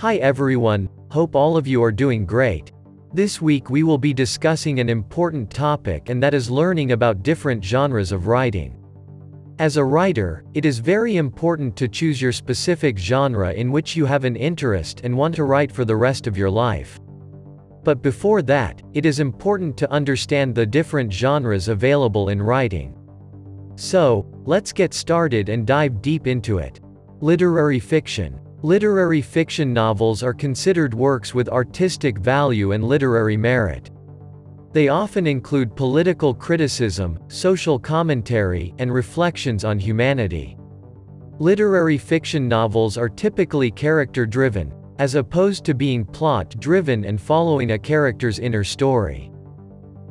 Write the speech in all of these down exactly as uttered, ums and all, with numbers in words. Hi everyone, hope all of you are doing great. This week we will be discussing an important topic, and that is learning about different genres of writing. As a writer, it is very important to choose your specific genre in which you have an interest and want to write for the rest of your life. But before that, it is important to understand the different genres available in writing. So, let's get started and dive deep into it. Literary fiction. Literary fiction novels are considered works with artistic value and literary merit. They often include political criticism, social commentary, and reflections on humanity. Literary fiction novels are typically character-driven, as opposed to being plot-driven and following a character's inner story.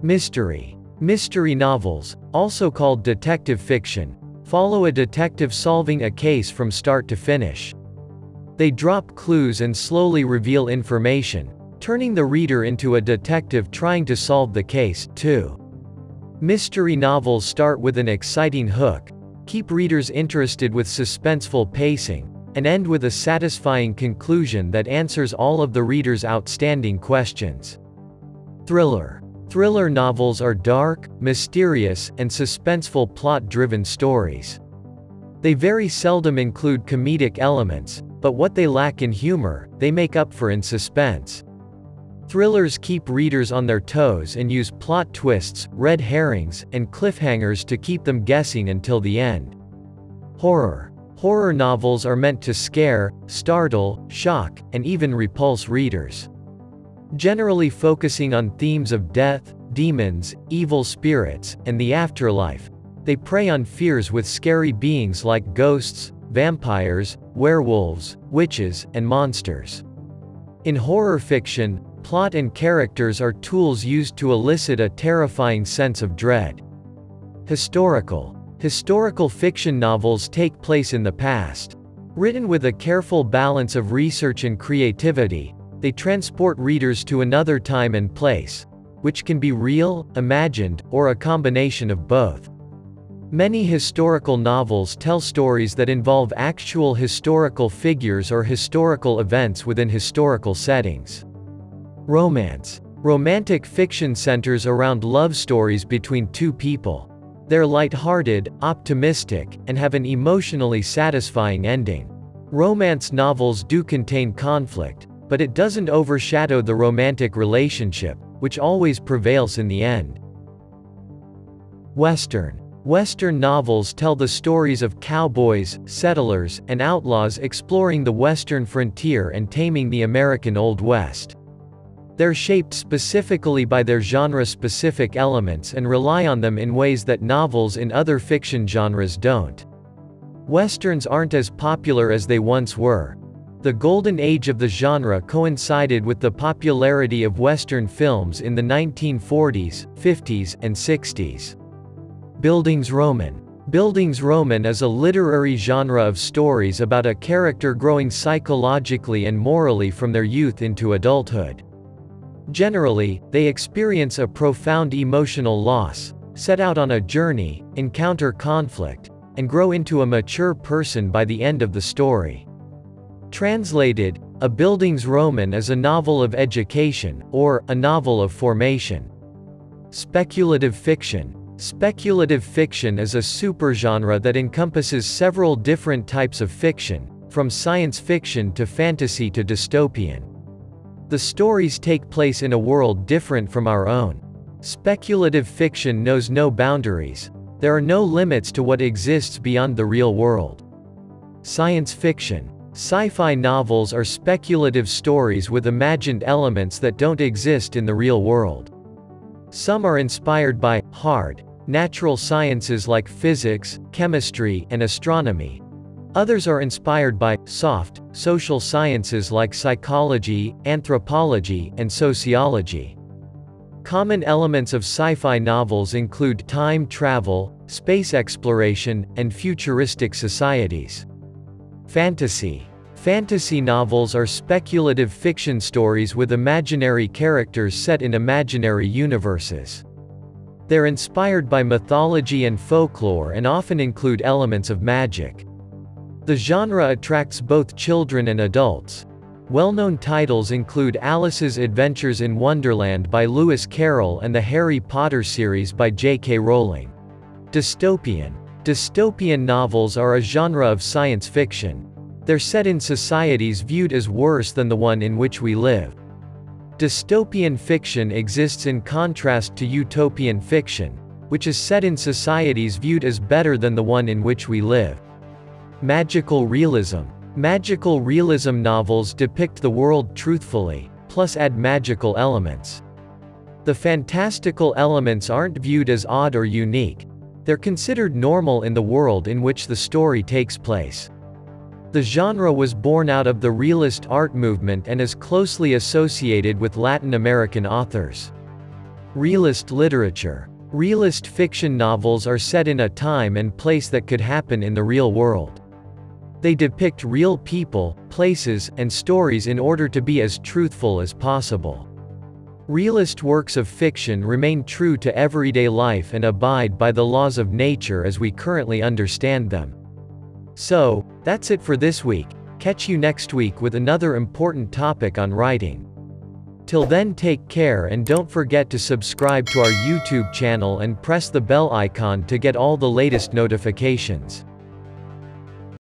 Mystery. Mystery novels, also called detective fiction, follow a detective solving a case from start to finish. They drop clues and slowly reveal information, turning the reader into a detective trying to solve the case, too. Mystery novels start with an exciting hook, keep readers interested with suspenseful pacing, and end with a satisfying conclusion that answers all of the reader's outstanding questions. Thriller. Thriller novels are dark, mysterious, and suspenseful plot-driven stories. They very seldom include comedic elements, but what they lack in humor, they make up for in suspense. Thrillers keep readers on their toes and use plot twists, red herrings, and cliffhangers to keep them guessing until the end. Horror. Horror novels are meant to scare, startle, shock, and even repulse readers. Generally focusing on themes of death, demons, evil spirits, and the afterlife, they prey on fears with scary beings like ghosts, vampires, werewolves, witches, and monsters. In horror fiction, plot and characters are tools used to elicit a terrifying sense of dread. Historical. Historical fiction novels take place in the past. Written with a careful balance of research and creativity, they transport readers to another time and place, which can be real, imagined, or a combination of both. Many historical novels tell stories that involve actual historical figures or historical events within historical settings. Romance. Romantic fiction centers around love stories between two people. They're light-hearted, optimistic, and have an emotionally satisfying ending. Romance novels do contain conflict, but it doesn't overshadow the romantic relationship, which always prevails in the end. Western. Western novels tell the stories of cowboys, settlers, and outlaws exploring the western frontier and taming the American Old West. They're shaped specifically by their genre-specific elements and rely on them in ways that novels in other fiction genres don't. Westerns aren't as popular as they once were. The golden age of the genre coincided with the popularity of Western films in the nineteen forties, fifties, and sixties. Bildungsroman. Bildungsroman is a literary genre of stories about a character growing psychologically and morally from their youth into adulthood. Generally, they experience a profound emotional loss, set out on a journey, encounter conflict, and grow into a mature person by the end of the story. Translated, a Bildungsroman is a novel of education, or a novel of formation. Speculative fiction. Speculative fiction is a supergenre that encompasses several different types of fiction, from science fiction to fantasy to dystopian. The stories take place in a world different from our own. Speculative fiction knows no boundaries. There are no limits to what exists beyond the real world. Science fiction. Sci-fi novels are speculative stories with imagined elements that don't exist in the real world. Some are inspired by hard, natural sciences like physics, chemistry, and astronomy. Others are inspired by soft, social sciences like psychology, anthropology, and sociology. Common elements of sci-fi novels include time travel, space exploration, and futuristic societies. Fantasy. Fantasy novels are speculative fiction stories with imaginary characters set in imaginary universes. They're inspired by mythology and folklore and often include elements of magic. The genre attracts both children and adults. Well-known titles include Alice's Adventures in Wonderland by Lewis Carroll and the Harry Potter series by J K Rowling. Dystopian. Dystopian novels are a genre of science fiction. They're set in societies viewed as worse than the one in which we live. Dystopian fiction exists in contrast to utopian fiction, which is set in societies viewed as better than the one in which we live. Magical realism. Magical realism novels depict the world truthfully, plus add magical elements. The fantastical elements aren't viewed as odd or unique. They're considered normal in the world in which the story takes place. The genre was born out of the realist art movement and is closely associated with Latin American authors. Realist literature. Realist fiction novels are set in a time and place that could happen in the real world. They depict real people, places, and stories in order to be as truthful as possible. Realist works of fiction remain true to everyday life and abide by the laws of nature as we currently understand them. So, that's it for this week. Catch you next week with another important topic on writing. Till then, take care and don't forget to subscribe to our YouTube channel and press the bell icon to get all the latest notifications.